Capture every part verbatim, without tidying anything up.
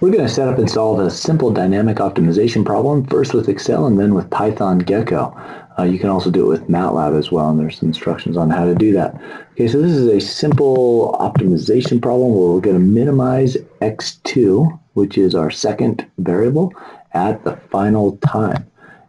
We're going to set up and solve a simple dynamic optimization problem, first with Excel and then with Python GEKKO. Uh, you can also do it with MATLAB as well, and there's some instructions on how to do that. Okay, so this is a simple optimization problem where we're going to minimize x two, which is our second variable, at the final time.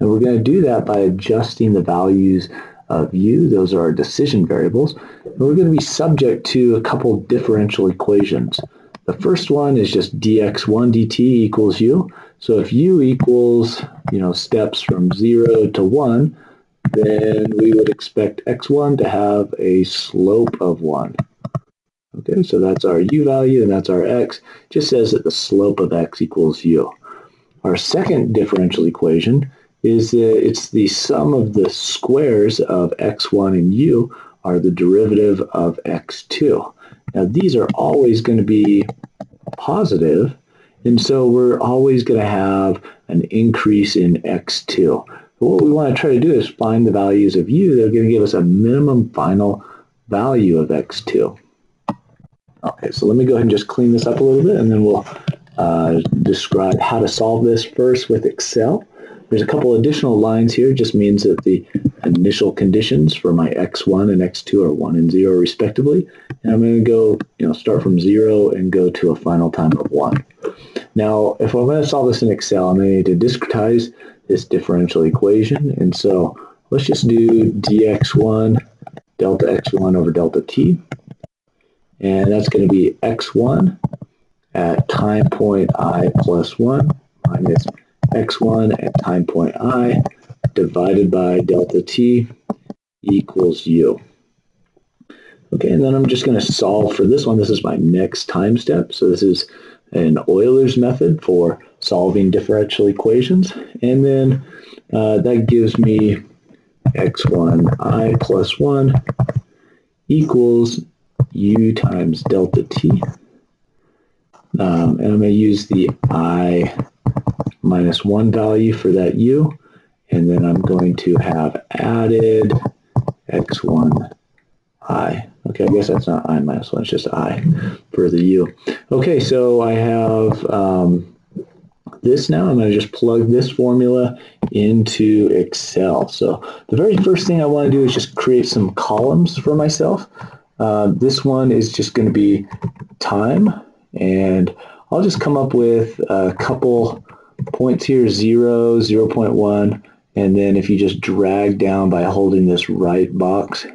And we're going to do that by adjusting the values of u. Those are our decision variables. And we're going to be subject to a couple differential equations. The first one is just d x one dt equals u. So if u equals, you know, steps from zero to one, then we would expect x one to have a slope of one. Okay, so that's our u value and that's our x. It just says that the slope of x equals u. Our second differential equation is that it's the sum of the squares of x one and u are the derivative of x two. Now, these are always going to be positive, and so we're always going to have an increase in x two. But what we want to try to do is find the values of u. They're going to give us a minimum final value of x two. Okay, so let me go ahead and just clean this up a little bit, and then we'll uh, describe how to solve this first with Excel. There's a couple additional lines here. It just means that the initial conditions for my x one and x two are one and zero respectively. And I'm going to go, you know, start from zero and go to a final time of one. Now, if I'm going to solve this in Excel, I'm going to need to discretize this differential equation. And so let's just do d x one delta x one over delta t. And that's going to be x one at time point I plus one minus x one at time point I divided by delta t equals u. Okay, and then I'm just going to solve for this one. This is my next time step. So this is an Euler's method for solving differential equations. And then uh, that gives me x one i plus one equals u times delta t. Um, and I'm going to use the I minus one value for that u, and then I'm going to have added x one i. Okay, I guess that's not I minus one, it's just I for the u. Okay, so I have um, this now. I'm going to just plug this formula into Excel. So the very first thing I want to do is just create some columns for myself. Uh, this one is just going to be time, and I'll just come up with a couple points here, zero, zero point one, and then if you just drag down by holding this right box,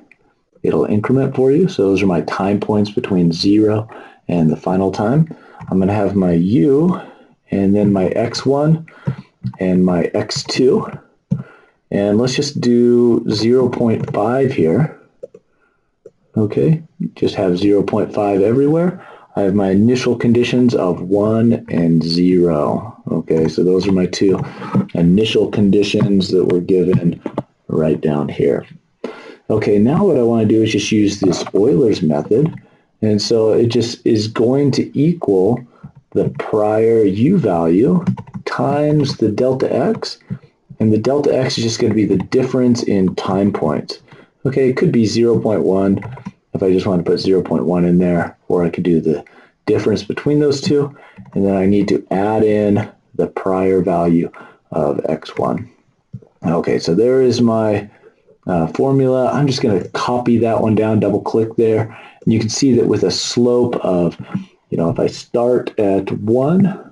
it'll increment for you. So those are my time points between zero and the final time. I'm going to have my u, and then my x one, and my x two, and let's just do zero point five here. Okay, just have zero point five everywhere. I have my initial conditions of one and zero. Okay, so those are my two initial conditions that were given right down here. Okay, now what I want to do is just use this Euler's method. And so it just is going to equal the prior u value times the delta x. And the delta x is just going to be the difference in time points. Okay, it could be zero point one if I just want to put zero point one in there, or I could do the difference between those two, and then I need to add in the prior value of x one. Okay, so there is my uh, formula. I'm just going to copy that one down, double click there, and you can see that with a slope of, you know, if I start at one,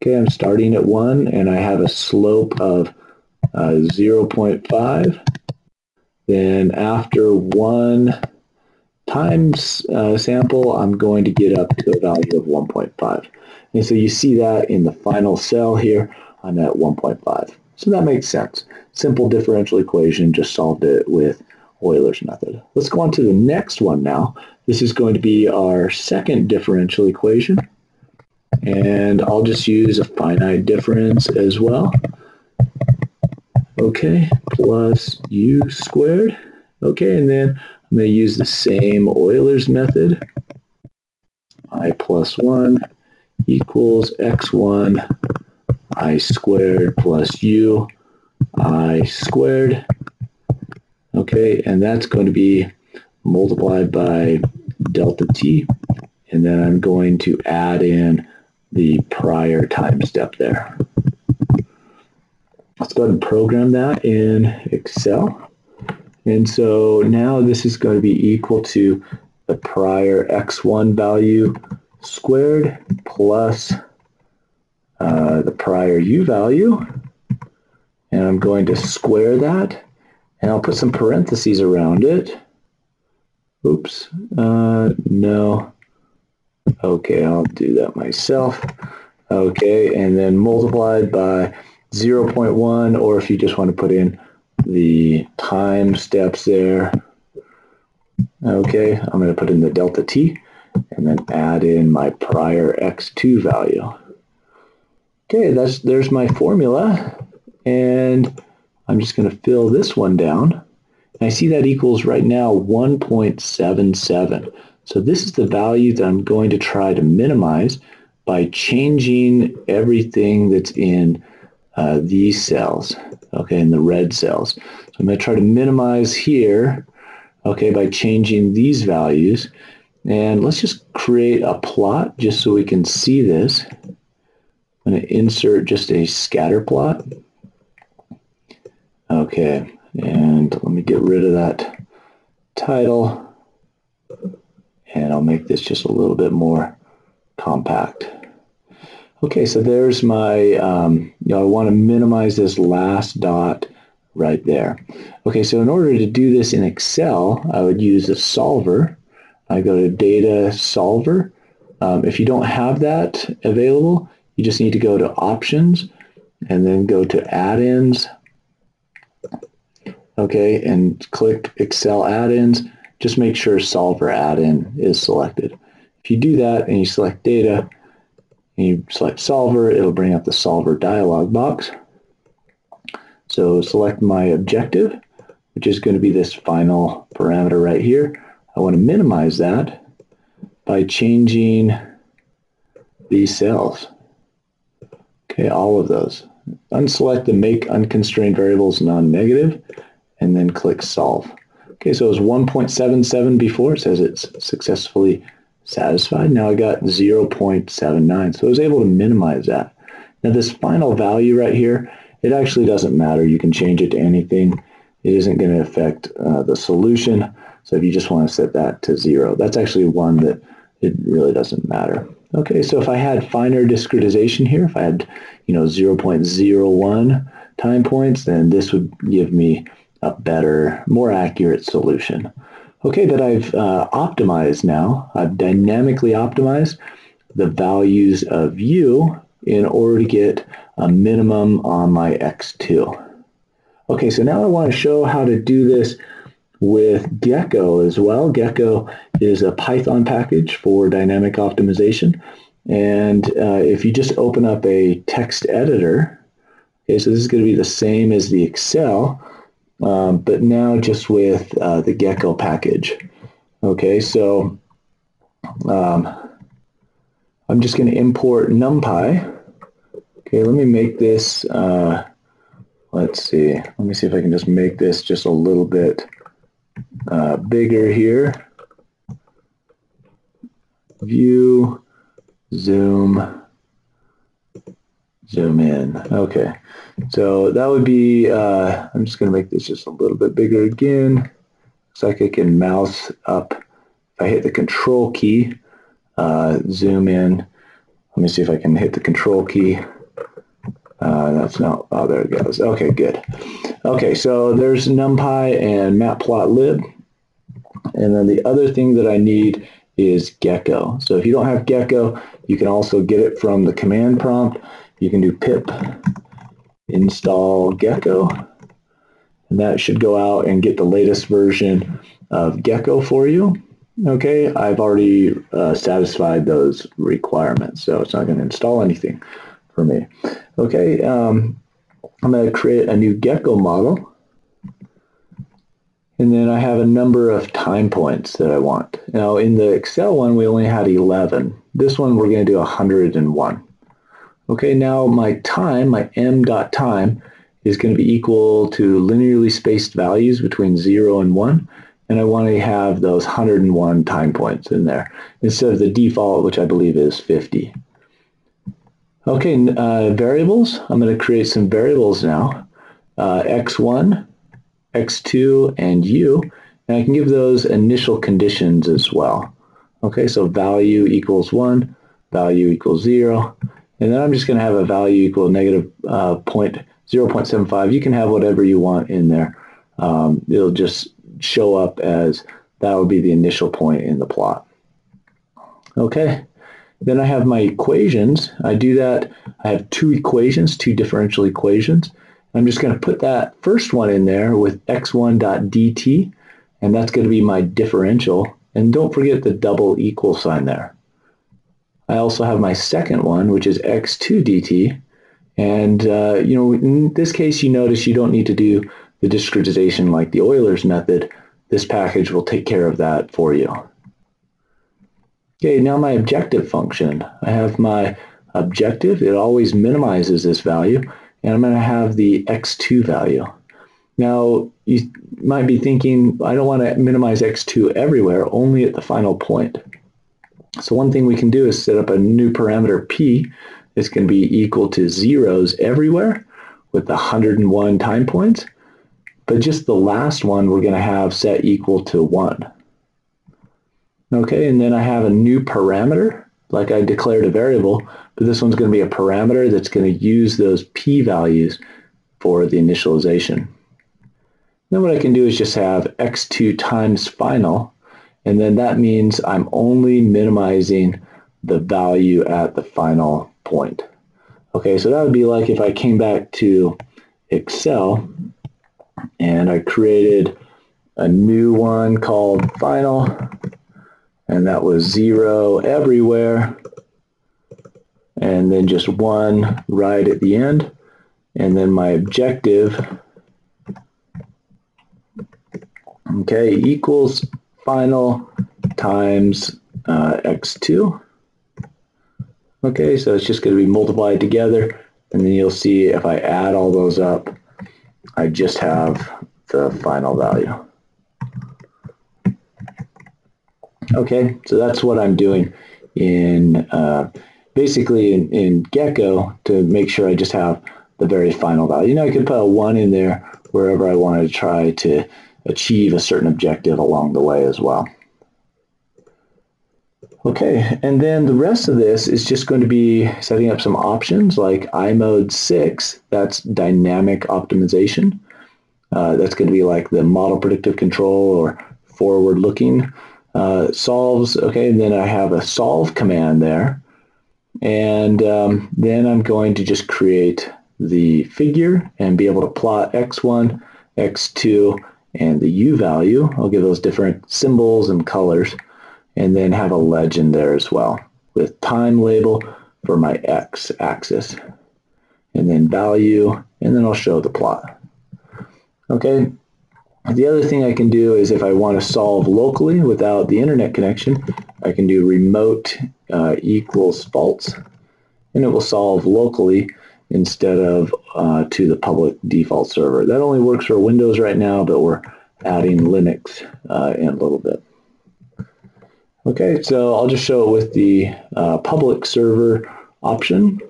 okay, I'm starting at one, and I have a slope of uh, zero point five, then after one times uh, sample, I'm going to get up to a value of one point five. And so you see that in the final cell here, I'm at one point five. So that makes sense. Simple differential equation, just solved it with Euler's method. Let's go on to the next one now. This is going to be our second differential equation. And I'll just use a finite difference as well. Okay, plus u squared. Okay, and then I'm going to use the same Euler's method. I plus one equals x one I squared plus u I squared. Okay, and that's going to be multiplied by delta t. And then I'm going to add in the prior time step there. Let's go ahead and program that in Excel. And so now this is going to be equal to the prior x one value squared plus uh, the prior u value. And I'm going to square that. And I'll put some parentheses around it. Oops. Uh, no. Okay, I'll do that myself. Okay, and then multiplied by zero point one, or if you just want to put in the time steps there. Okay, I'm going to put in the delta t and then add in my prior x two value. Okay, that's, there's my formula. And I'm just going to fill this one down. And I see that equals right now one point seven seven. So this is the value that I'm going to try to minimize by changing everything that's in uh, these cells, okay, in the red cells. So I'm going to try to minimize here, okay, by changing these values. And let's just create a plot just so we can see this. I'm going to insert just a scatter plot. Okay, and let me get rid of that title, and I'll make this just a little bit more compact. Okay, so there's my, um, you know, I want to minimize this last dot right there. Okay, so in order to do this in Excel, I would use a solver. I go to Data Solver. Um, if you don't have that available, you just need to go to Options, and then go to Add-ins. Okay, and click Excel Add-ins. Just make sure Solver Add-in is selected. If you do that and you select Data, and you select Solver, it'll bring up the Solver dialog box. So select my objective, which is going to be this final parameter right here. I want to minimize that by changing these cells. Okay, all of those. Unselect the Make Unconstrained Variables Non-Negative, and then click Solve. Okay, so it was one point seven seven before. It says it's successfully satisfied. Now I got zero point seven nine, so I was able to minimize that. Now this final value right here, it actually doesn't matter. You can change it to anything. It isn't going to affect uh, the solution, so if you just want to set that to zero, that's actually one that it really doesn't matter. Okay, so if I had finer discretization here, if I had, you know, zero point zero one time points, then this would give me a better, more accurate solution. Okay, but I've uh, optimized now. I've dynamically optimized the values of u in order to get a minimum on my x two. Okay, so now I want to show how to do this with GEKKO as well. GEKKO is a Python package for dynamic optimization. And uh, if you just open up a text editor, okay, so this is going to be the same as the Excel, um, but now just with uh, the GEKKO package. Okay, so um, I'm just going to import NumPy. Okay, let me make this, uh, let's see, let me see if I can just make this just a little bit Uh, bigger here. View, zoom, zoom in. Okay, so that would be, uh, I'm just going to make this just a little bit bigger again. Looks like I can mouse up. If I hit the control key, uh, zoom in. Let me see if I can hit the control key. Uh, that's not, oh, there it goes. Okay, good. Okay, so there's NumPy and matplotlib. And then the other thing that I need is GEKKO. So if you don't have GEKKO, you can also get it from the command prompt. You can do pip install GEKKO. And that should go out and get the latest version of GEKKO for you. Okay, I've already uh, satisfied those requirements, so it's not going to install anything for me. Okay, um, I'm going to create a new GEKKO model, and then I have a number of time points that I want. Now in the Excel one we only had eleven. This one we're going to do one hundred and one. Okay, now my time, my m.time is going to be equal to linearly spaced values between zero and one, and I want to have those one hundred and one time points in there instead of the default, which I believe is fifty. Okay, uh, variables. I'm going to create some variables now. Uh, x one, x two, and u. And I can give those initial conditions as well. Okay, so value equals one, value equals zero. And then I'm just going to have a value equal negative uh, point, zero point seven five. You can have whatever you want in there. Um, it'll just show up as that would be the initial point in the plot. Okay, then I have my equations. I do that. I have two equations, two differential equations. I'm just going to put that first one in there with x one dot dt, and that's going to be my differential. And don't forget the double equal sign there. I also have my second one, which is x two dt. And, uh, you know, in this case, you notice you don't need to do the discretization like the Euler's method. This package will take care of that for you. Okay, now my objective function. I have my objective. It always minimizes this value. And I'm going to have the x two value. Now, you might be thinking, I don't want to minimize x two everywhere, only at the final point. So one thing we can do is set up a new parameter p. It's going to be equal to zeros everywhere with the one hundred and one time points. But just the last one we're going to have set equal to one. Okay, and then I have a new parameter, like I declared a variable, but this one's going to be a parameter that's going to use those p-values for the initialization. Then what I can do is just have x two times final, and then that means I'm only minimizing the value at the final point. Okay, so that would be like if I came back to Excel, and I created a new one called final, and that was zero everywhere, and then just one right at the end, and then my objective, okay, equals final times uh, x two. Okay, so it's just going to be multiplied together, and then you'll see if I add all those up, I just have the final value. Okay, so that's what I'm doing in uh, basically in, in GEKKO to make sure I just have the very final value. You know, I could put a one in there wherever I wanted to try to achieve a certain objective along the way as well. Okay, and then the rest of this is just going to be setting up some options like i mode six, that's dynamic optimization. Uh, that's going to be like the model predictive control or forward looking uh, solves. Okay, and then I have a solve command there. And um, then I'm going to just create the figure and be able to plot x one, x two, and the u value. I'll give those different symbols and colors. And then have a legend there as well with time label for my x-axis, and then value, and then I'll show the plot. Okay, the other thing I can do is if I want to solve locally without the internet connection, I can do remote uh, equals false, and it will solve locally instead of uh, to the public default server. That only works for Windows right now, but we're adding Linux uh, in a little bit. Okay, so I'll just show it with the uh, public server option.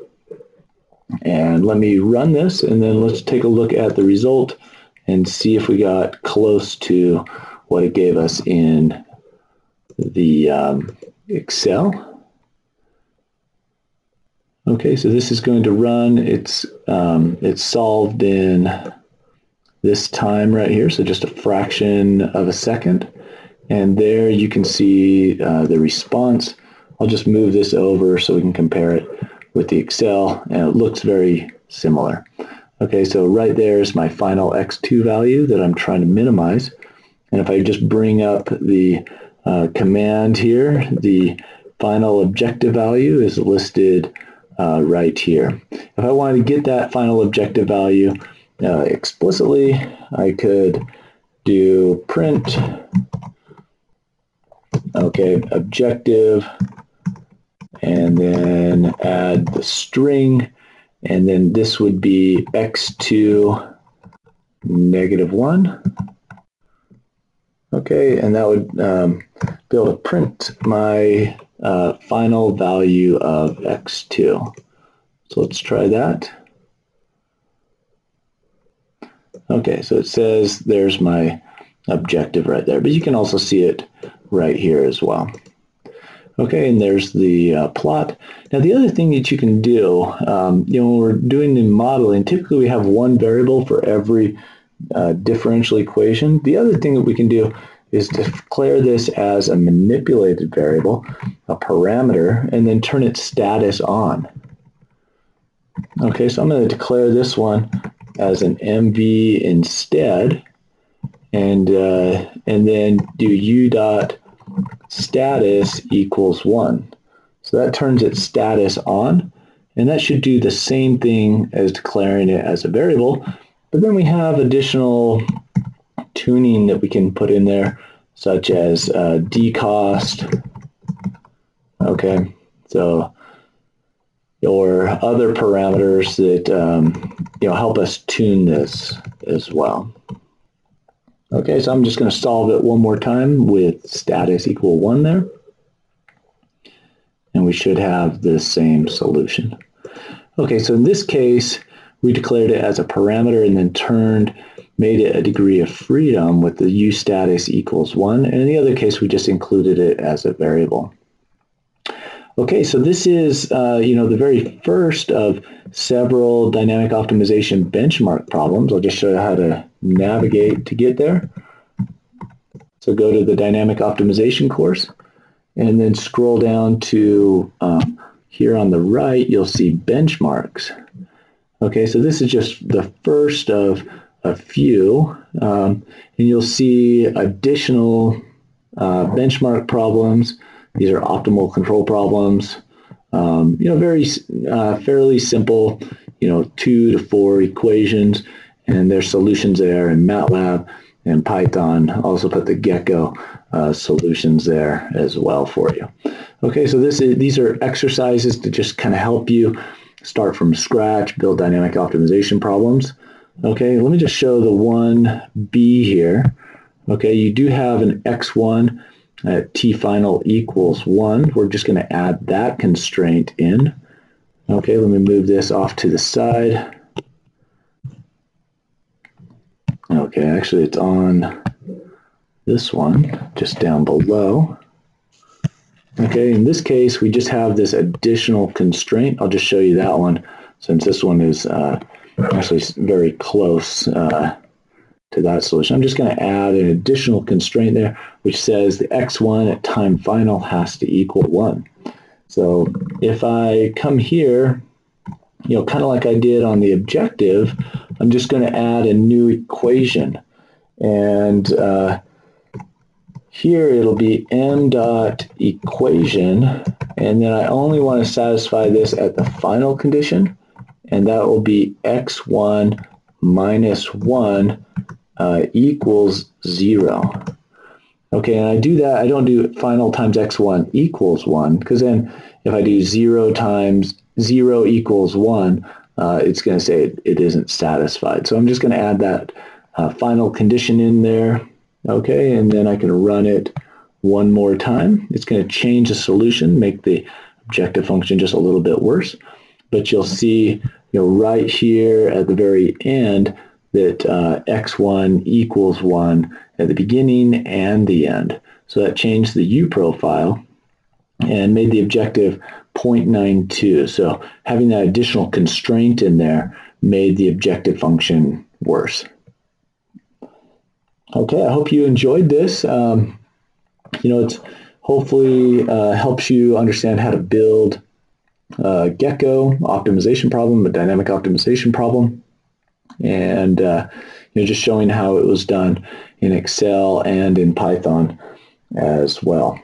And let me run this, and then let's take a look at the result and see if we got close to what it gave us in the um, Excel. Okay, so this is going to run. It's, um, it's solved in this time right here, so just a fraction of a second. And there you can see uh, the response. I'll just move this over so we can compare it with the Excel, and it looks very similar. Okay, so right there is my final x two value that I'm trying to minimize. And if I just bring up the uh, command here, the final objective value is listed uh, right here. If I wanted to get that final objective value uh, explicitly, I could do print. Okay, objective, and then add the string, and then this would be x two negative one. Okay, and that would um, be able to print my uh, final value of x two. So let's try that. Okay, so it says there's my objective right there, but you can also see it right here as well. Okay, and there's the uh, plot. Now the other thing that you can do, um, you know, when we're doing the modeling, typically we have one variable for every uh, differential equation. The other thing that we can do is declare this as a manipulated variable, a parameter, and then turn its status on. Okay, so I'm going to declare this one as an M V instead, and uh, and then do u dot status equals one. So that turns its status on, and that should do the same thing as declaring it as a variable, but then we have additional tuning that we can put in there, such as uh, decost, okay, so, or other parameters that um, you know, help us tune this as well. Okay, so I'm just going to solve it one more time with status equal one there. And we should have the same solution. Okay, so in this case, we declared it as a parameter and then turned, made it a degree of freedom with the u status equals one. And in the other case, we just included it as a variable. Okay, so this is uh, you know, the very first of several dynamic optimization benchmark problems. I'll just show you how to navigate to get there. So go to the dynamic optimization course, and then scroll down to um, here on the right, you'll see benchmarks. Okay, so this is just the first of a few, um, and you'll see additional uh, benchmark problems. These are optimal control problems, um, you know, very uh, fairly simple, you know, two to four equations, and there's solutions there in MATLAB and Python. Also put the GEKKO uh, solutions there as well for you. Okay, so this is, these are exercises to just kind of help you start from scratch, build dynamic optimization problems. Okay, let me just show the one B here. Okay, you do have an X one. At t final equals one, we're just going to add that constraint in. Okay, let me move this off to the side. Okay, actually it's on this one, just down below. Okay, in this case we just have this additional constraint. I'll just show you that one since this one is uh, actually very close uh, to that solution. I'm just going to add an additional constraint there, which says the x one at time final has to equal one. So if I come here, you know, kind of like I did on the objective, I'm just going to add a new equation. And uh, here it'll be m dot equation, and then I only want to satisfy this at the final condition, and that will be x one minus one Uh, equals zero. Okay, and I do that, I don't do final times x one equals one, because then if I do zero times zero equals one, uh, it's going to say it, it isn't satisfied. So I'm just going to add that uh, final condition in there. Okay, and then I can run it one more time. It's going to change the solution, make the objective function just a little bit worse, but you'll see, you know, right here at the very end, that uh, x one equals one at the beginning and the end. So that changed the u profile and made the objective zero point nine two. So having that additional constraint in there made the objective function worse. Okay, I hope you enjoyed this. Um, you know, it's hopefully uh, helps you understand how to build a GEKKO optimization problem, a dynamic optimization problem, and uh, you know, just showing how it was done in Excel and in Python as well.